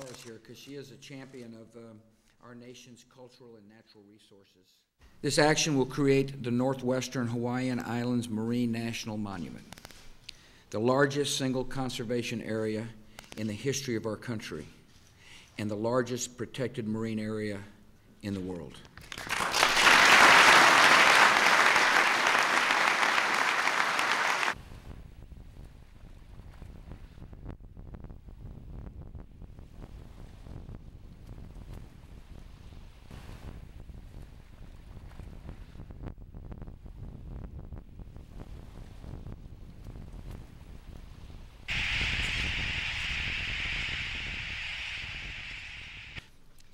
Dolores here because she is a champion of our nation's cultural and natural resources. This action will create the Northwestern Hawaiian Islands Marine National Monument, the largest single conservation area in the history of our country and the largest protected marine area in the world.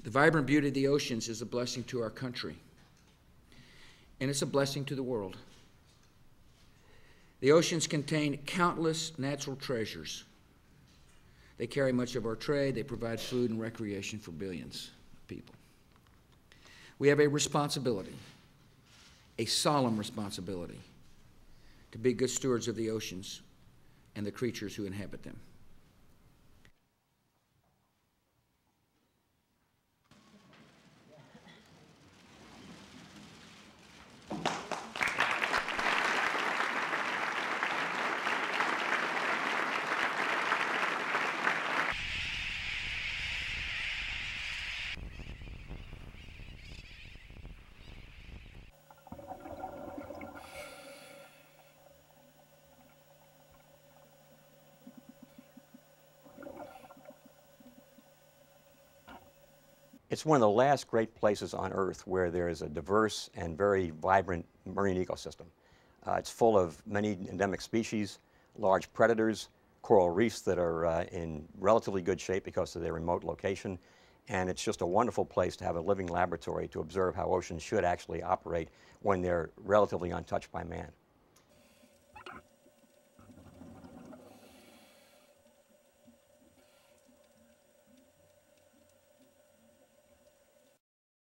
The vibrant beauty of the oceans is a blessing to our country, and it's a blessing to the world. The oceans contain countless natural treasures. They carry much of our trade. They provide food and recreation for billions of people. We have a responsibility, a solemn responsibility, to be good stewards of the oceans and the creatures who inhabit them. It's one of the last great places on Earth where there is a diverse and very vibrant marine ecosystem. It's full of many endemic species, large predators, coral reefs that are in relatively good shape because of their remote location, and it's just a wonderful place to have a living laboratory to observe how oceans should actually operate when they're relatively untouched by man.